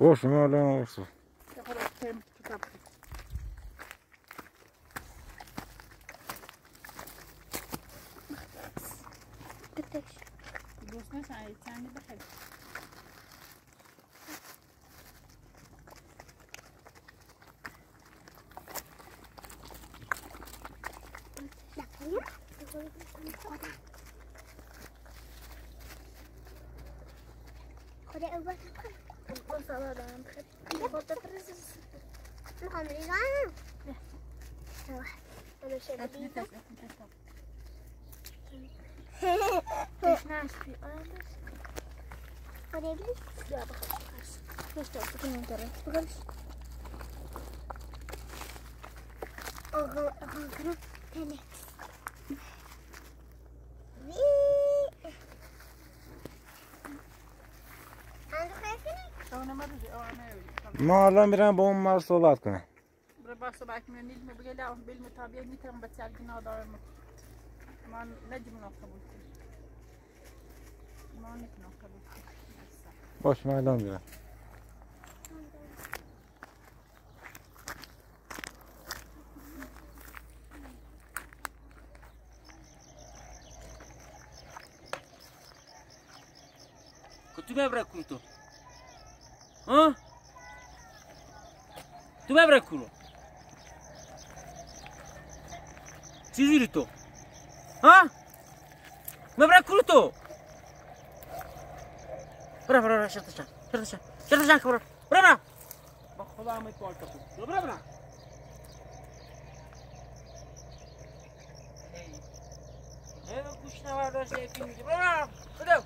وش ما لنا وصل ما الله مرا بوم مار صلات کنه. برای صبح من نیل میبگه داون بیل مطابق نیتام بچه الگنا دارم. من نجم نکبول کنم. من نجم نکبول کنم. باش ما الله مرا. کتوبه برای کوتو. ها؟ تو ببر کلو چیزی تو ها ببر کلو تو برا شرطشان کبر برا با خدا همه تو آلتا کن برا هی گوش نورداشت یکی میگه برا خدا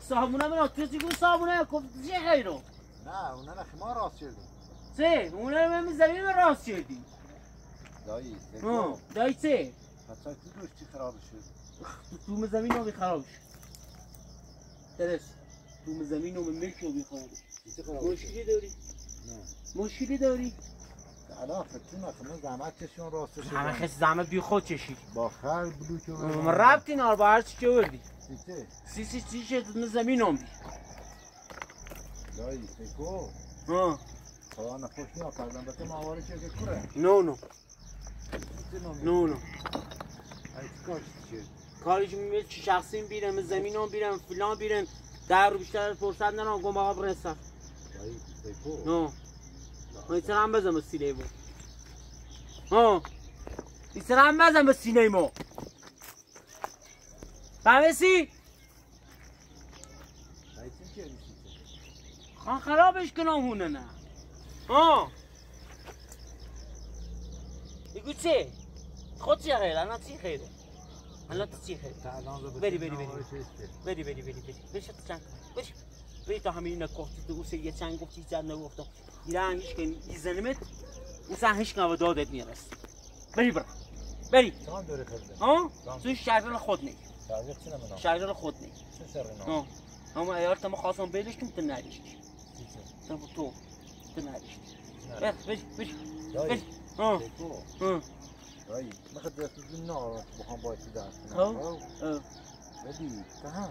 صابونه من آتیزی گو صابونه کفته چه خیره؟ نه اونا نخیما راست شدی. چه؟ اونا من میزنیم راست شدی. دایی. آه دایی چه؟ حتی تو دوش چی خراب شد؟ تو میزنیم نمی خرابش. درست. تو میزنیم نمی میشو بی خراب. مشکلی داری؟ نه. مشکلی داری؟ حالا فتیم اخمن زحمتشون راست شد. همه خیلی زحمت بی خود کشید. با خر بلوچو. مربطی ناربار چی کردی؟ سی شد نزمین هم بی دایی سیکو ها خدا نخوش نیا کردن بسه ماواری چه که کوره نو نو نو نو ایت کارش چه کارش میمید چه شخصیم بیرم زمین هم بیرم فلان بیرم در رو بیشتر فرصت نرم گم آقا برنستم دایی سیکو نو ایتر هم بزن به سینه ما ها ایتر هم بزن به سینه ما فهمیسی؟ خان خرابش کنم هونه نه آه بگو چه؟ خود چه خیره؟ نه چی خیره؟ أنا تسيح بري بري بري بري بري بري بري بري شتان بري بري تهمين نکوتی تو سری چند گفتی چند نگفتم ایران هیچ کنی ایزنمت انسان هیچ کنه و دادت نیست بری برا بری ها توی شهرال خود نی شهرال خود نی ها اما ایار تما خواستم بیلش کم تنهایش تم تو تنهایش بری بری بری بری ها ها رای مخدر تزین نارت با هم باید داشت ها بری تهان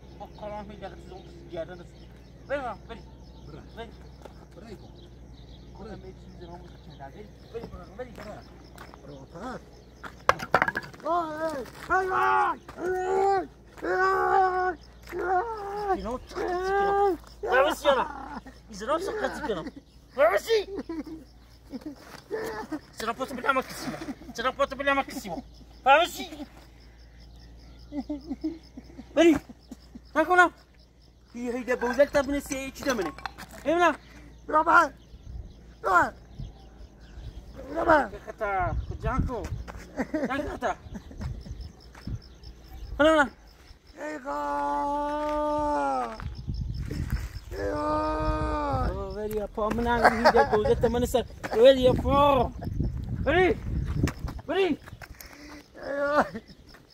قرآن في داخل زوج السجارة نفسها. برا بري برا بري بري كلنا ميتين زمان متشاهدين. بري برا بري برا. برا برا. هاي هاي هاي هاي. كينو تكلم. رأسي أنا. إذا رأسي تكلم. رأسي. سرقت بلا ما كسبه. سرقت بلا ما كسبه. رأسي. بري. نکنم هی هی دبوزک تابنه سی چی دمنه ایمنا برابر برابر برابر خطا خجانکو خطا حالا ایگا ایو ولی اپا منان هی دبوزک تمنه سر ولی اپا بری بری ایو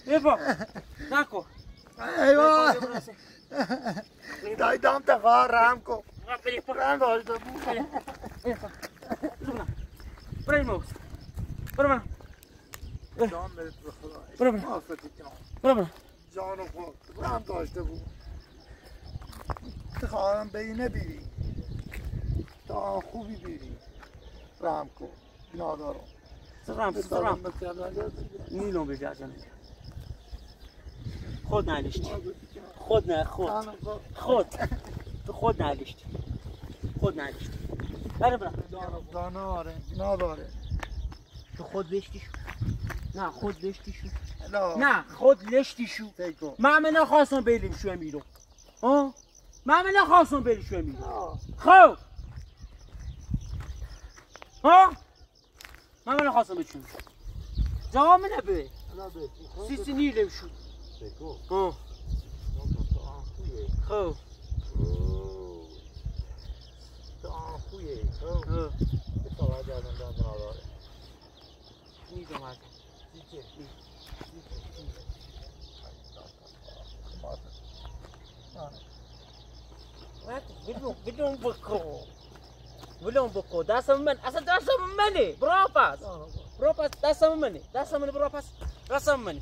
ایپا نکو أيوة داي دام تغار رامكو رام داش دبوكا زمنا بري موس برمنا دام برمنا برمنا جانو خو رام داش دبو تغارم بينه بيري تا خوبي بيري رامكو بنادارو سرام سرام نيلو بيجاجن خود نعالجتی خود نه خود خود تو خود نعالجتی خود نعالجتی بره برا داناره نداره تو خود بشتی شو نه خود بشتی شو نه خود لشتی شو من نخواستم بیلیم شو امیرو آه من نخواستم بیلیم شو امیرو خب آه من نخواستم بچون جواب نبی سیسی نیلیم شو ها خو تا خویه خو تا واجد اندام نداره نیزم هست دیگه بدون بکو بدون بکو دستم من اصلا دستم منه براپس براپس دستم منه دستم من براپس دستم منه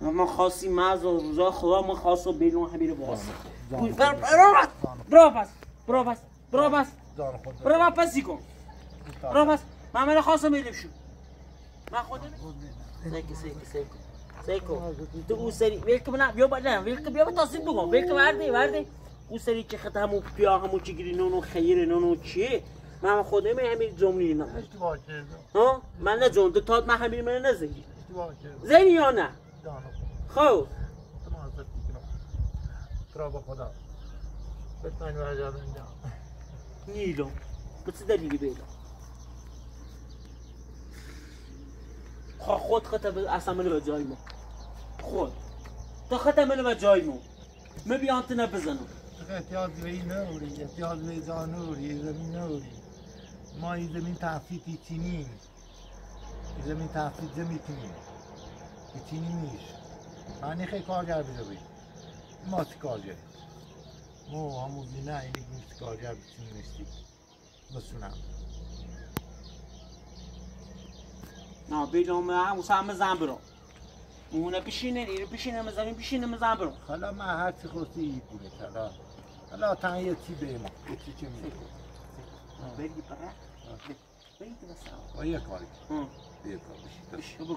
ما خاصی ماز و روزا خدا ما خاص و بیلون همین باز برو بس پسی کن برو بس من من خاص میلیم شو من خودم سیکو تو اون سری ویلکم نه بیا بعد نه ویلکم بیا تصدیق بگم ویلکم وردی اون سری که خط همو پیا همو چگیری نونو خیر نونو چی من خودم همین جمله نه اشتباه کردم ها من نه جون تا من همین من نزدی اشتباه کردم زنی یا نه خو تراب خدا بتمن و عذاب اندام نيلو بتصدقي بيلا خود خطا اصلا منو به جای ما خود تا خطا منو به جای ما مبيانتنا بزنو احتیاط به نوری احتیاط به جانوری زمین نوری ما این زمین تحفیتی تینیم زمین تحفیت زمین تینیم تینیمیش معنی خیلی کارگر بزوید ما تی کارگری ما همون دینه اینکه میشتی کارگر بتینیمشتی بسونم نا بیلوم همه زن برو مونه بشینه ایره بشینه مزمین بشینه مزن برو حالا من هر چی خواستی ای بونه حالا حالا تنگیه چی به ما چی چی میگه بری برای بری بسا با یک کاری بیر کار بشی بشی بگو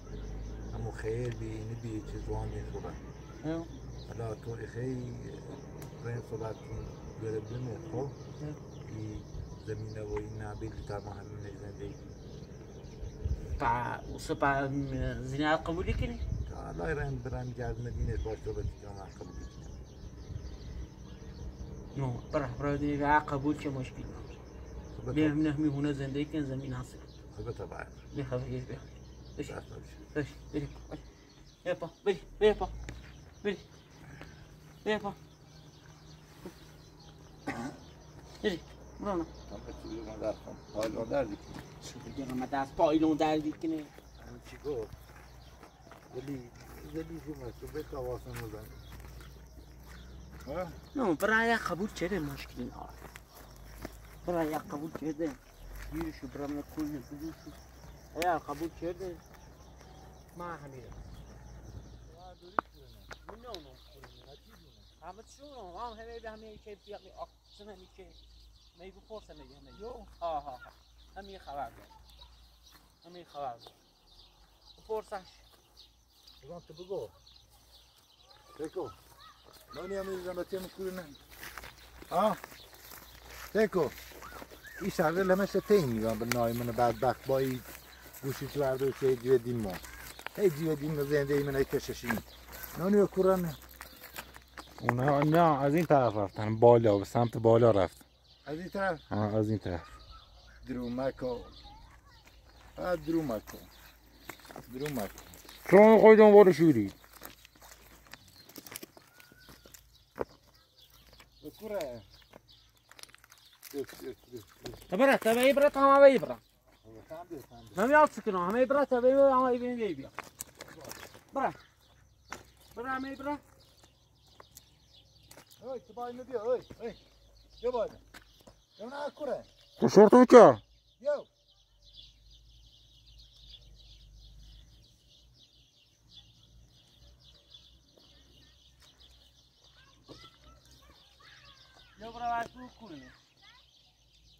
أمو خير بي نبي تزوان يخبر على طول خي بين صلاة قرب دمي خوف في زمينه وإن بيت تعملون ليك تاع وصبع زينات قبولي كني لا يرين برام جاز مدينة بارتوبة جامعة قبولي نو برح برادي لا قبول كماش بينا بيه منهمي هنا زندي كان زمين عصير خبطة بعد بيه خبطة بيه ايش ايش بيه بيه بيه بيه بيه بيه بيه بيه برانا پایلون دردی کنه چه بگم از پایلون دردی کنه همون چی گفت زلی شما تو به قواسم مزنی نه برای قبول چهره مشکلین آره برای قبول چهره بیرشو برامن کل بزیشو ایا قبول چهره ما همیره همه چونو هم همه به همه که بیقی آقسن همی که ما يبغى فرصة ما يجي ها هم يخرب هم يخرب فرصة يبغون تبغوا تكو ما نيامي زمان تيم كلنا ها تكو إيش هذا لما ستين يوم بالناي من بعد باك باي قوشي توارد وشيء جديد ما هاي جديد ما زين ده من أي كشاشين نانيو كوران ونها نيا عايزين تعرف عن بالا وسامت بالا رفت از این طرف؟ آه از این طرف درومکو آه درومکو درومکو چون خواهیدان بارو شوری بکره تبره تبه ای بره تا همه ای بره همه یاد سکنه همه ای بره تبه ای بره همه ای بینده ای بیا بره بره همه ای بره اوی تبایی ندیا اوی اوی یا باید انا اكره شورتك يو يو برا توكل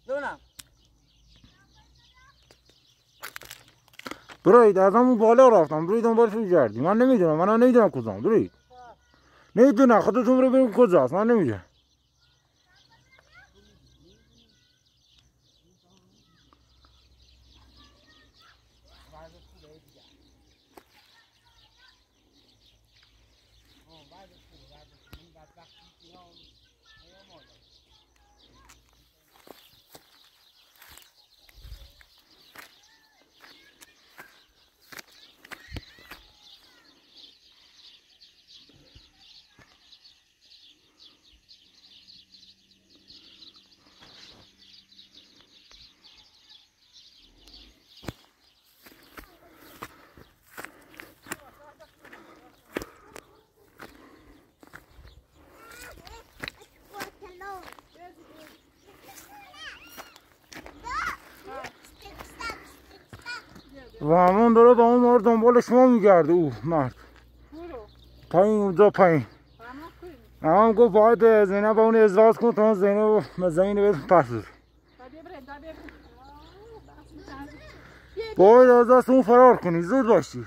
لونا بريد ازمو بالا رفتم بريد دنبالش می‌گردی من نمیدونم کجا بريد نمیدونم خودتون رو ببین کجاست من نمیدونم و همون داره با اون مرد دنبال شما میگرده او مرد برو تا این اونجا پایین اما گفت باید زینب اون ازدواج کنه تا زینب زمین بهت پسور. باید از دست اون فرار کنی، زود باشی.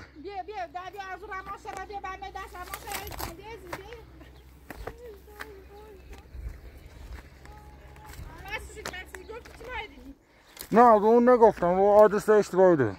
نه به اون نگفتم، و آدرس اشتباهی داره.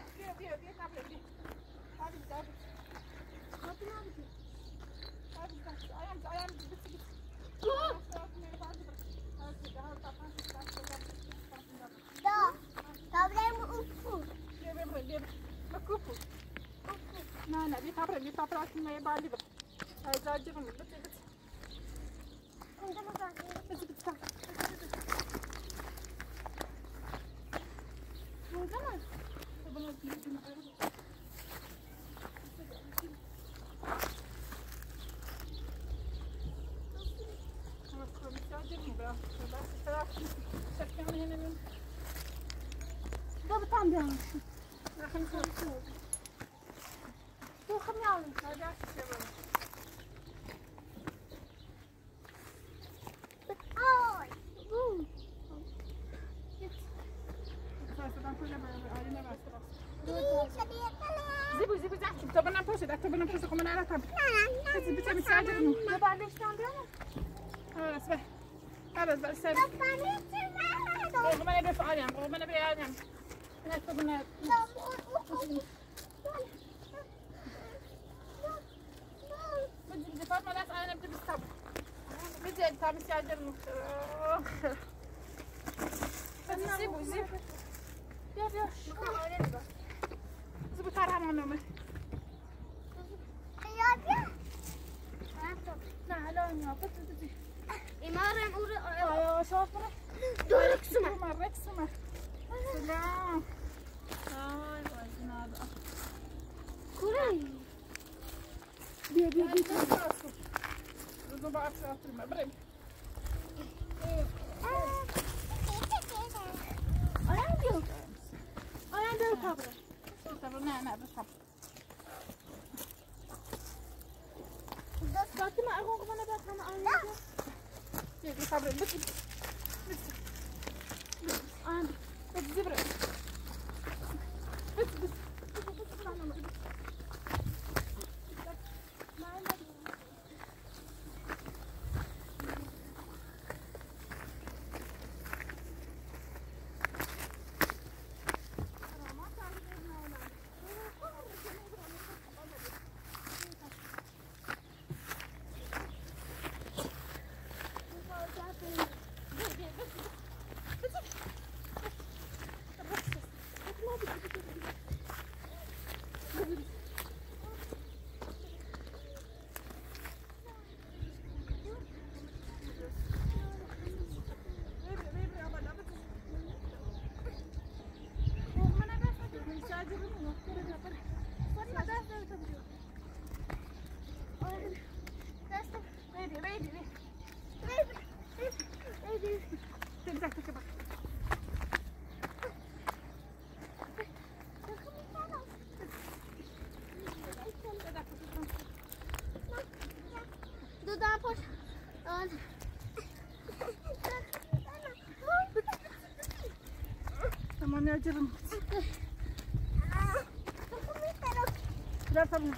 Tamam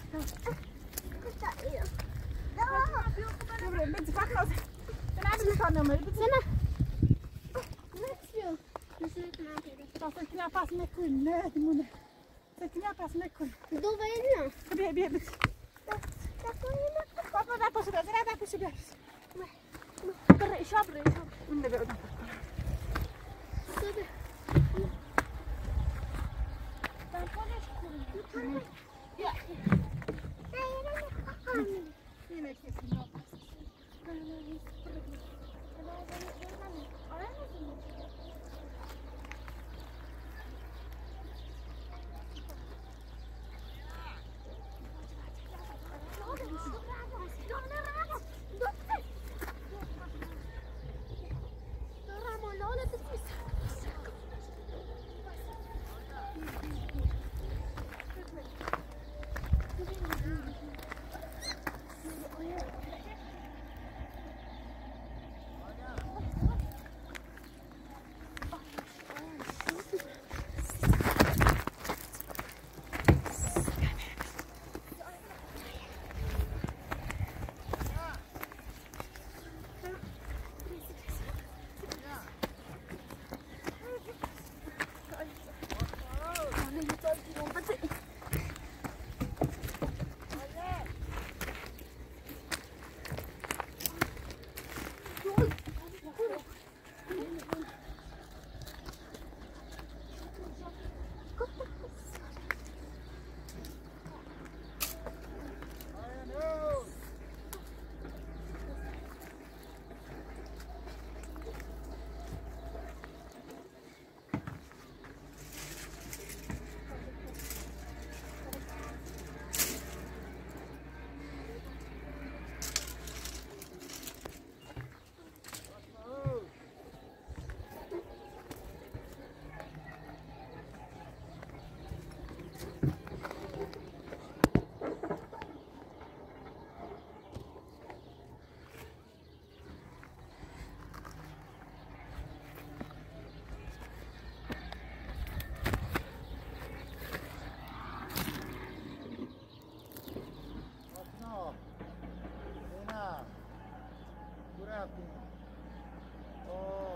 tamam grappling. Oh. Oh.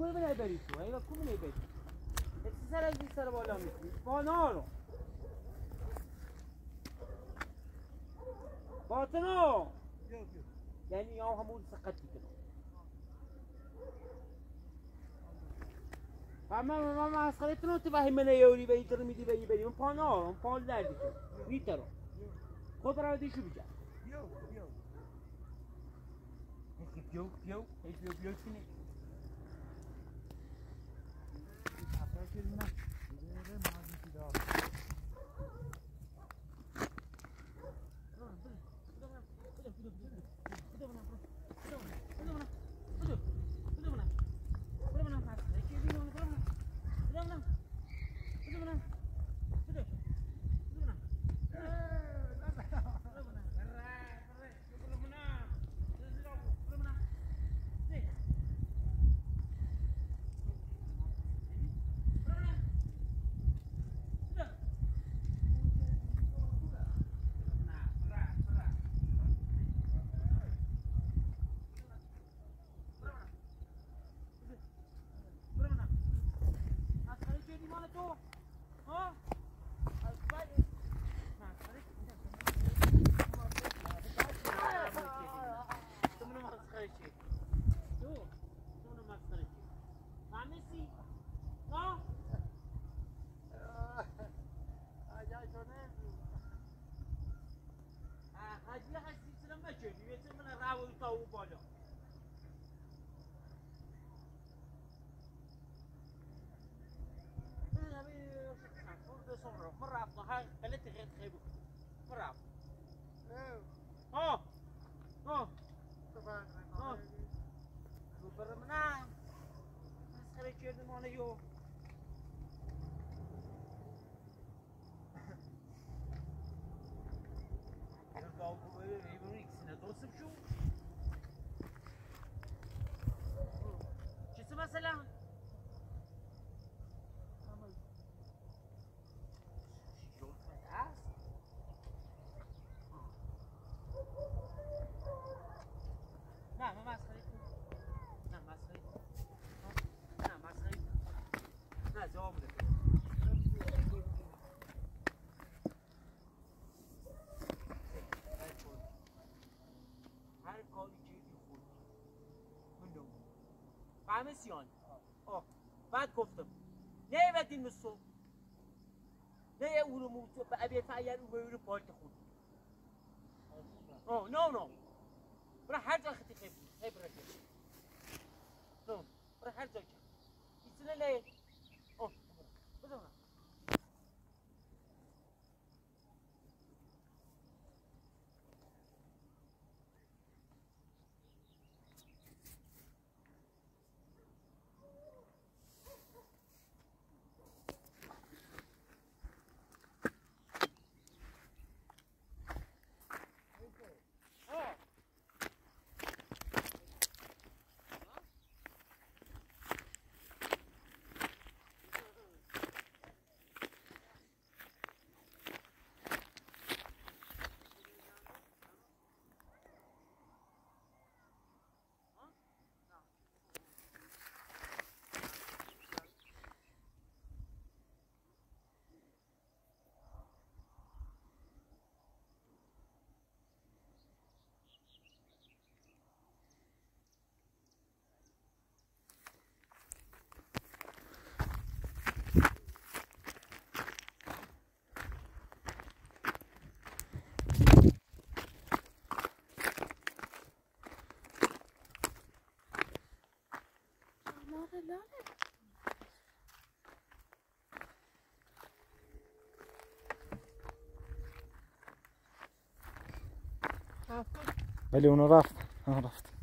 كل من هيبريتو هيبقى كل من هيبريتو السلسلة دي سلسلة بقولها مثلي بانارو باطنو يعني يا همود سقطت كده فما ما سقطتنو تبقى همنا يوري بيتر ميدي بي بي من بانارو بان دردي بيترو خد راو دي شو بيجا يو يو يو يو يو يو كلمة غير ما عندي كده عمسيان بعد گفتم نه ودین مسو نه اولو موتو به ابي فعيل اولو پارت خود او نو نو برا هر جا ختی خیب خبره نو برا هر جا ایتنه لی او بزن لا بلي ونرافض